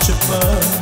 to burn.